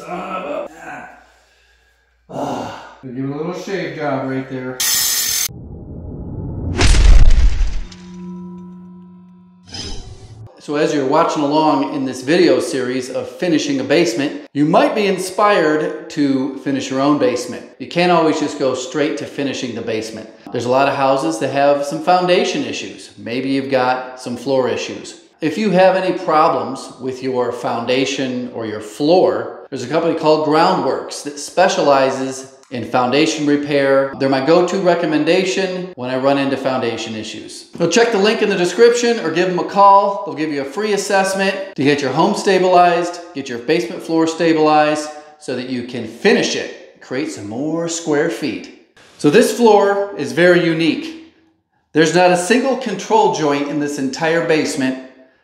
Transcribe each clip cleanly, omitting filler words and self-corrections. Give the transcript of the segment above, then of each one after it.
son of a... Give it a little shave job right there. So as you're watching along in this video series of finishing a basement, you might be inspired to finish your own basement. You can't always just go straight to finishing the basement. There's a lot of houses that have some foundation issues. Maybe you've got some floor issues. If you have any problems with your foundation or your floor, there's a company called Groundworks that specializes in foundation repair. They're my go-to recommendation when I run into foundation issues. So check the link in the description or give them a call. They'll give you a free assessment to get your home stabilized, get your basement floor stabilized so that you can finish it, create some more square feet. So this floor is very unique. There's not a single control joint in this entire basement,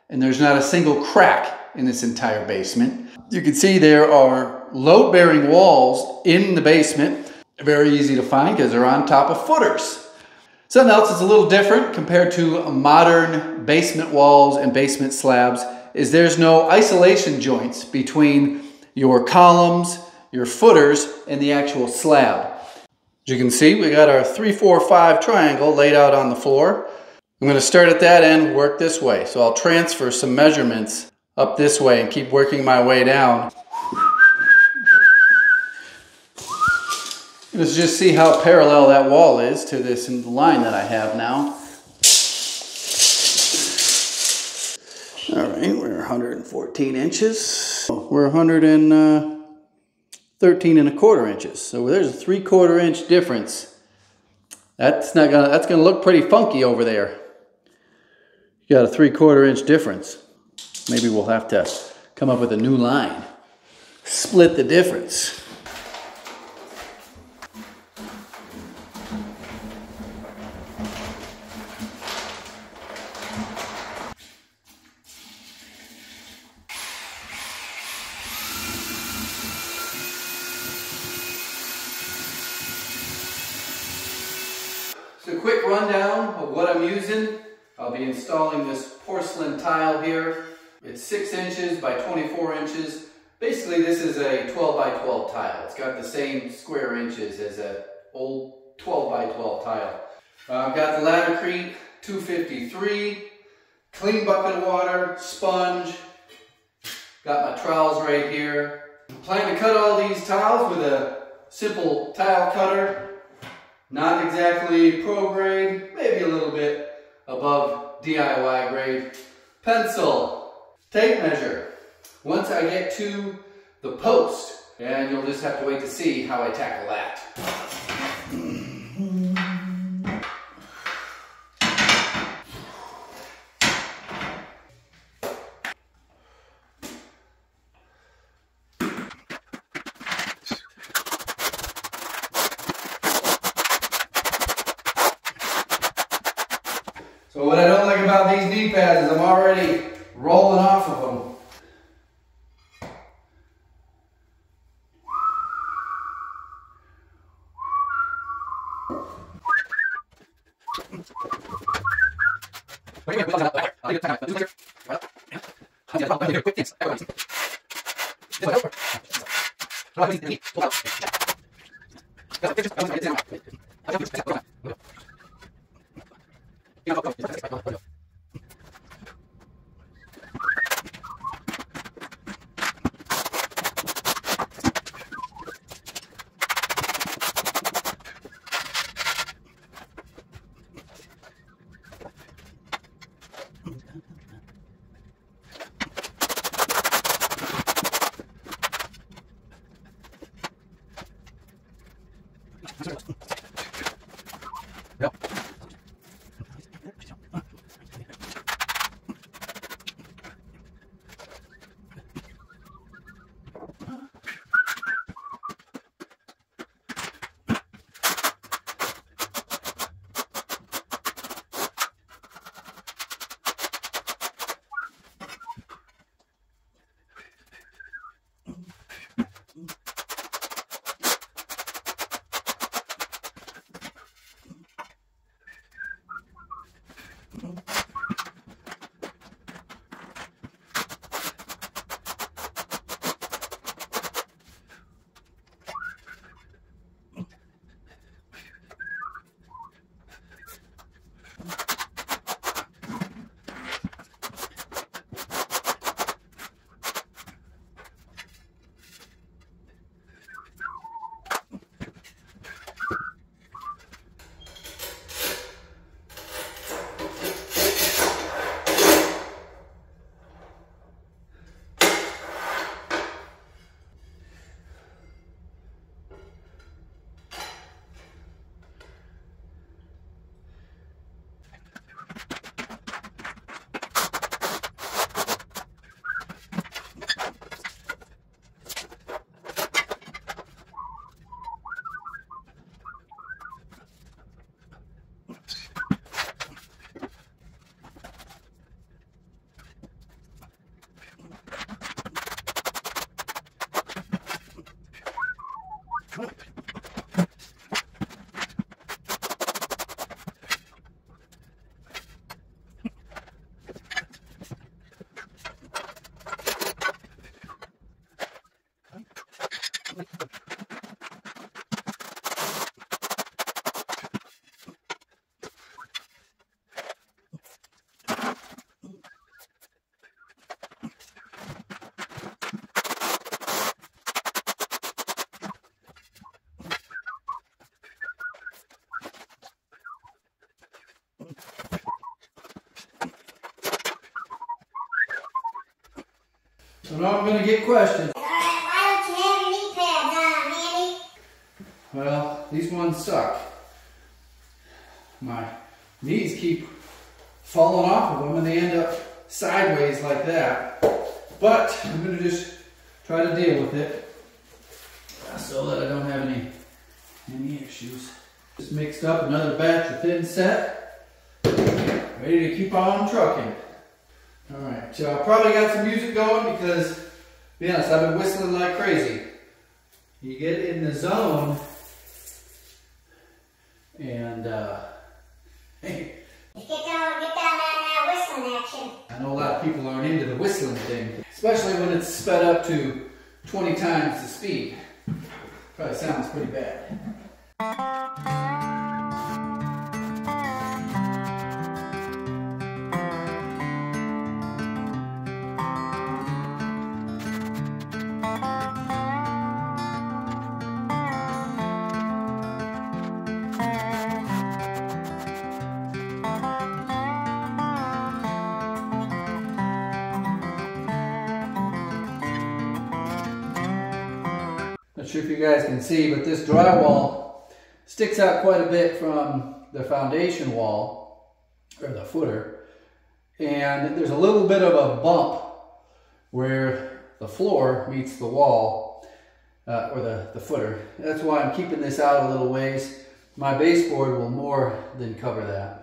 and there's not a single crack in this entire basement. You can see there are load-bearing walls in the basement. Very easy to find because they're on top of footers. Something else that's a little different compared to modern basement walls and basement slabs is there's no isolation joints between your columns, your footers, and the actual slab. As you can see, we got our 3-4-5 triangle laid out on the floor. I'm going to start at that end, work this way. So I'll transfer some measurements up this way and keep working my way down. Let's just see how parallel that wall is to this line that I have now. All right, we're 114 inches. We're 113 and a quarter inches. So there's a 3/4 inch difference. That's gonna look pretty funky over there. You got a 3/4 inch difference. Maybe we'll have to come up with a new line. Split the difference. So quick rundown of what I'm using. I'll be installing this porcelain tile here. It's 6 inches by 24 inches. Basically, this is a 12 by 12 tile. It's got the same square inches as an old 12 by 12 tile. I've got the Laddercrete 253, clean bucket of water, sponge. Got my trowels right here. Plan to cut all these tiles with a simple tile cutter. Not exactly pro grade, maybe a little bit above DIY grade. Pencil. Tape measure. Once I get to the post, and you'll just have to wait to see how I tackle that. So what I don't like about these knee pads is I'm already rolling off of them. I'm not going to get questions. Why don't you have your knee pads on, Andy? Well, these ones suck. My knees keep falling off of them and they end up sideways like that. But I'm going to just try to deal with it so that I don't have any issues. Just mixed up another batch of thin set. Ready to keep on trucking. Alright, so I probably got some music going because, to be honest, I've been whistling like crazy. You get in the zone and, hey. Get down on that whistling action. I know a lot of people aren't into the whistling thing, especially when it's sped up to 20 times the speed. Probably sounds pretty bad. Sure if you guys can see, but this drywall sticks out quite a bit from the foundation wall or the footer, and there's a little bit of a bump where the floor meets the wall or the footer. That's why I'm keeping this out a little ways. My baseboard will more than cover that.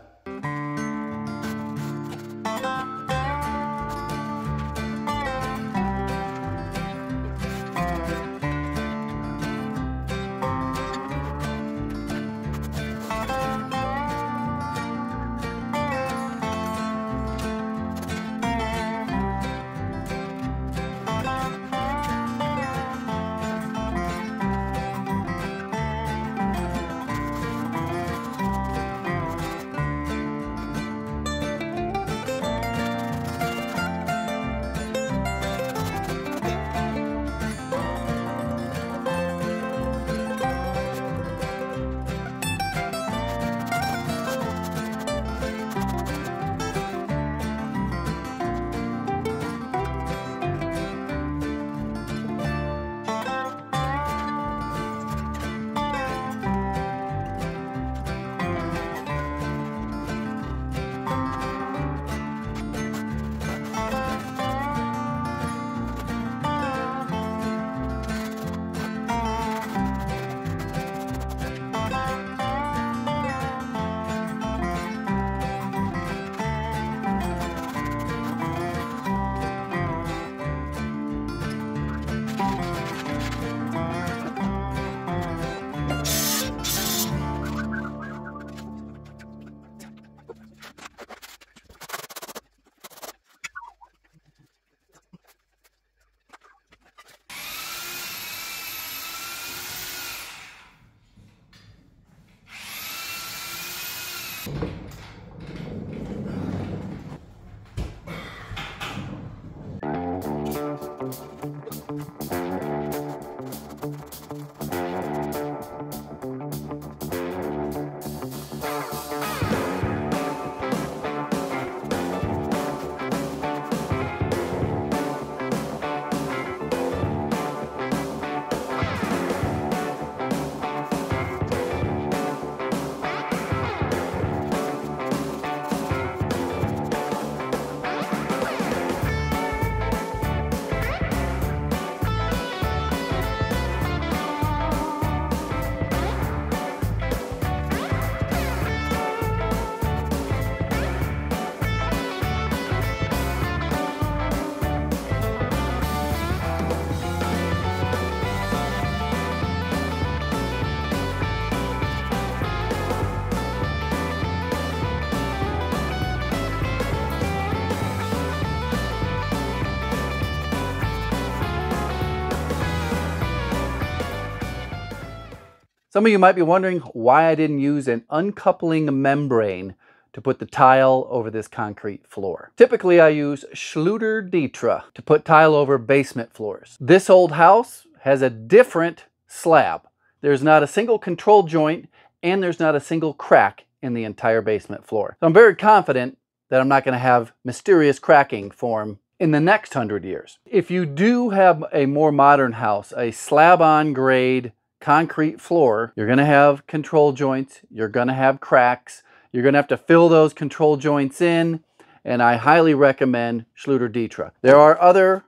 Some of you might be wondering why I didn't use an uncoupling membrane to put the tile over this concrete floor. Typically, I use Schluter Ditra to put tile over basement floors. This old house has a different slab. There's not a single control joint and there's not a single crack in the entire basement floor. So I'm very confident that I'm not going to have mysterious cracking form in the next 100 years. If you do have a more modern house, a slab-on grade concrete floor, you're going to have control joints, you're going to have cracks, you're going to have to fill those control joints in, and I highly recommend Schluter Ditra. There are other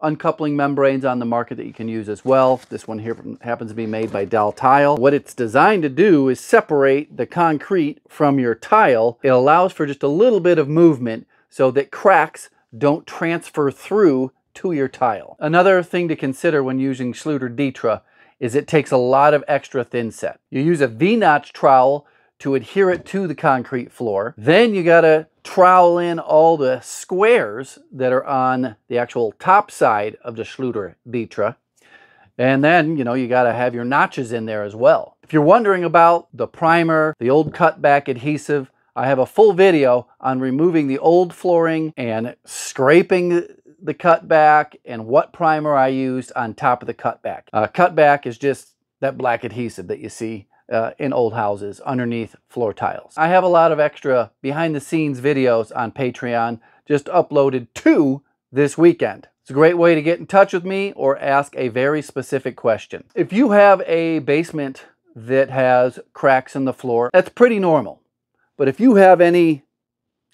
uncoupling membranes on the market that you can use as well. This one here happens to be made by Daltile. What it's designed to do is separate the concrete from your tile. It allows for just a little bit of movement so that cracks don't transfer through to your tile. Another thing to consider when using Schluter Ditra is it takes a lot of extra thin set. You use a V-notch trowel to adhere it to the concrete floor. Then you gotta trowel in all the squares that are on the actual top side of the Schluter Ditra. And then, you know, you gotta have your notches in there as well. If you're wondering about the primer, the old cutback adhesive, I have a full video on removing the old flooring and scraping the cutback and what primer I used on top of the cutback. Cutback is just that black adhesive that you see in old houses underneath floor tiles. I have a lot of extra behind the scenes videos on Patreon, just uploaded 2 this weekend. It's a great way to get in touch with me or ask a very specific question. If you have a basement that has cracks in the floor, that's pretty normal. But if you have any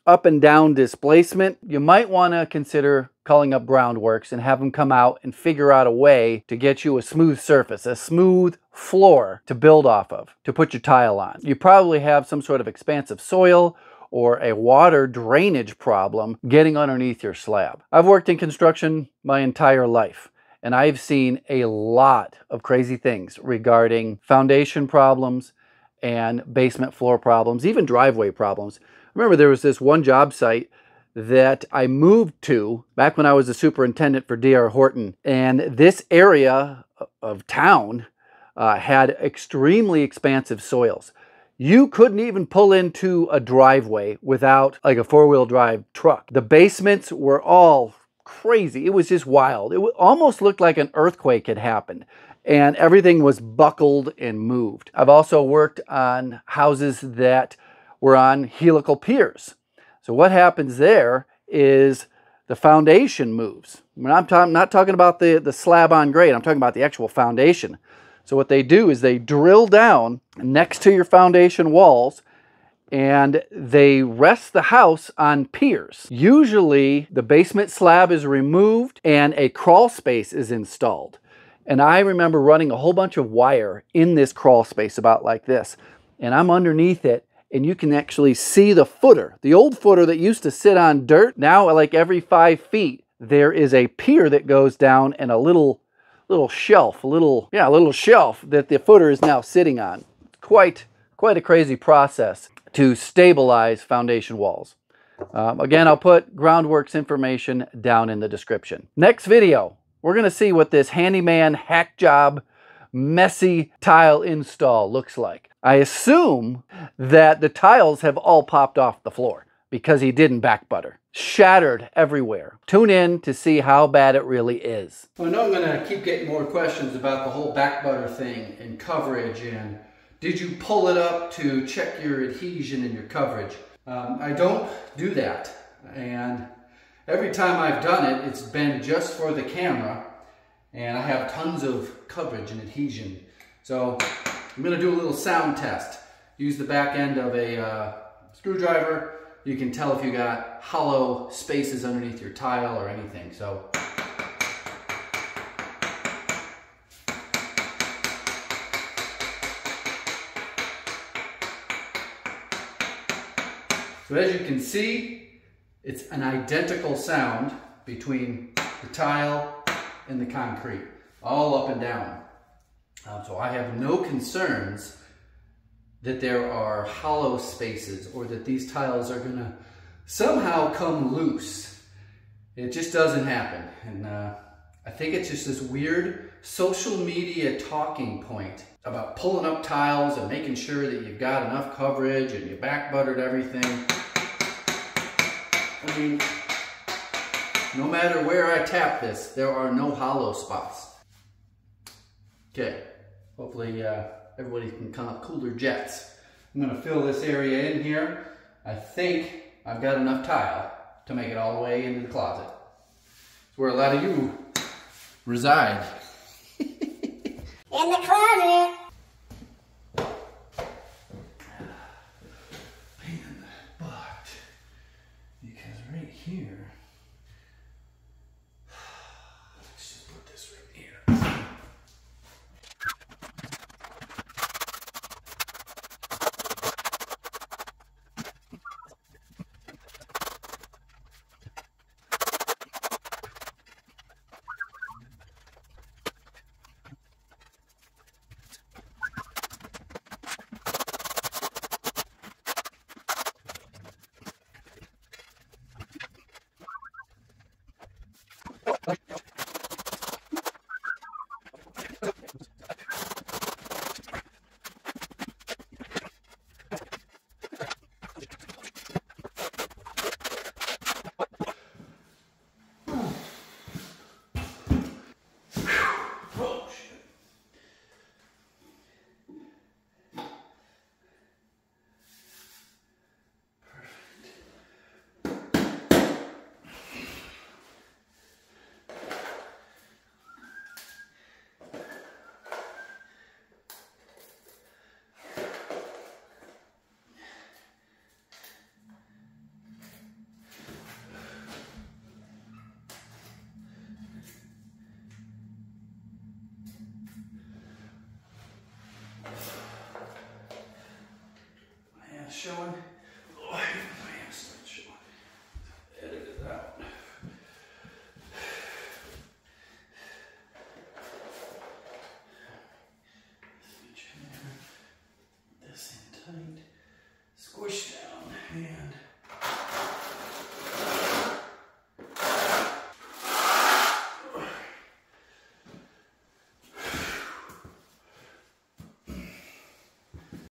up and down displacement, you might want to consider calling up Groundworks and have them come out and figure out a way to get you a smooth surface, a smooth floor to build off of, to put your tile on. You probably have some sort of expansive soil or a water drainage problem getting underneath your slab. I've worked in construction my entire life, and I've seen a lot of crazy things regarding foundation problems and basement floor problems, even driveway problems. Remember, there was this one job site that I moved to back when I was the superintendent for D.R. Horton. And this area of town had extremely expansive soils. You couldn't even pull into a driveway without like a four-wheel drive truck. The basements were all crazy. It was just wild. It almost looked like an earthquake had happened. And everything was buckled and moved. I've also worked on houses that were on helical piers. So what happens there is the foundation moves. I'm not talking about the slab on grade, I'm talking about the actual foundation. So what they do is they drill down next to your foundation walls and they rest the house on piers. Usually the basement slab is removed and a crawl space is installed. And I remember running a whole bunch of wire in this crawl space about like this. And I'm underneath it, and you can actually see the footer. The old footer that used to sit on dirt, now like every 5 feet, there is a pier that goes down and a little shelf, a little shelf that the footer is now sitting on. Quite a crazy process to stabilize foundation walls. Again, I'll put Groundworks information down in the description. Next video, we're gonna see what this handyman hack job messy tile install looks like. I assume that the tiles have all popped off the floor because he didn't back butter. Shattered everywhere. Tune in to see how bad it really is. Well, I know I'm gonna keep getting more questions about the whole back butter thing and coverage and did you pull it up to check your adhesion and your coverage? I don't do that, and every time I've done it, it's been just for the camera, and I have tons of coverage and adhesion. So I'm gonna do a little sound test. Use the back end of a screwdriver. You can tell if you got hollow spaces underneath your tile or anything. So as you can see, it's an identical sound between the tile and the concrete, all up and down. So I have no concerns that there are hollow spaces or that these tiles are gonna somehow come loose. It just doesn't happen. And I think it's just this weird social media talking point about pulling up tiles and making sure that you've got enough coverage and you back buttered everything. I mean, no matter where I tap this, there are no hollow spots. Okay, hopefully everybody can come up cooler jets. I'm gonna fill this area in here. I think I've got enough tile to make it all the way into the closet. where a lot of you reside. In the closet. Man, but because right here, let's just put this right here. Showing. Oh, my ass not showing. Edit it out. This in tight. Squish that.